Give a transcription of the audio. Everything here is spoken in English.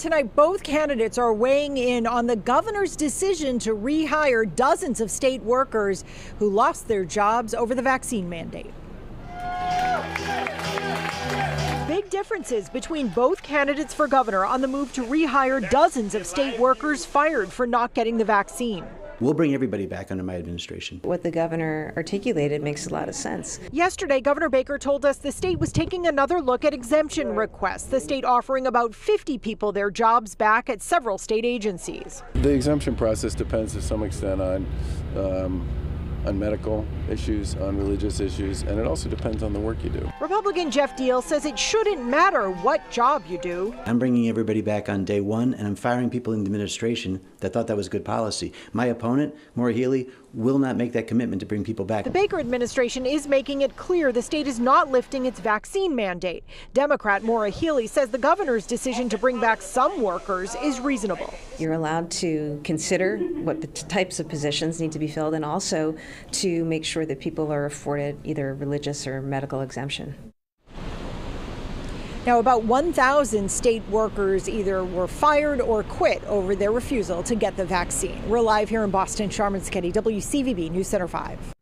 Tonight, both candidates are weighing in on the governor's decision to rehire dozens of state workers who lost their jobs over the vaccine mandate. Big differences between both candidates for governor on the move to rehire dozens of state workers fired for not getting the vaccine. We'll bring everybody back under my administration. What the governor articulated makes a lot of sense. Yesterday, Governor Baker told us the state was taking another look at exemption requests, the state offering about 50 people their jobs back at several state agencies. The exemption process depends to some extent on medical issues, on religious issues, and it also depends on the work you do. Republican Geoff Diehl says it shouldn't matter what job you do. I'm bringing everybody back on day one, and I'm firing people in the administration that thought that was good policy. My opponent, Maura Healey, will not make that commitment to bring people back. The Baker administration is making it clear the state is not lifting its vaccine mandate. Democrat Maura Healey says the governor's decision to bring back some workers is reasonable. You're allowed to consider what the types of positions need to be filled, and also to make sure that people are afforded either religious or medical exemption. Now, about 1,000 state workers either were fired or quit over their refusal to get the vaccine. We're live here in Boston. Sharman Sketty, WCVB News Center 5.